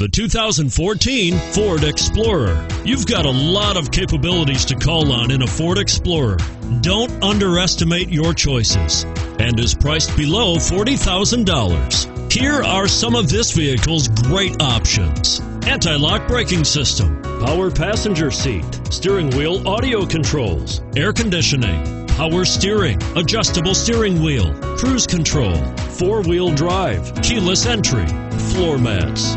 The 2014 Ford Explorer. You've got a lot of capabilities to call on in a Ford Explorer. Don't underestimate your choices, and is priced below $40,000. Here are some of this vehicle's great options: anti-lock braking system, power passenger seat, steering wheel audio controls, air conditioning, power steering, adjustable steering wheel, cruise control, four-wheel drive, keyless entry, floor mats.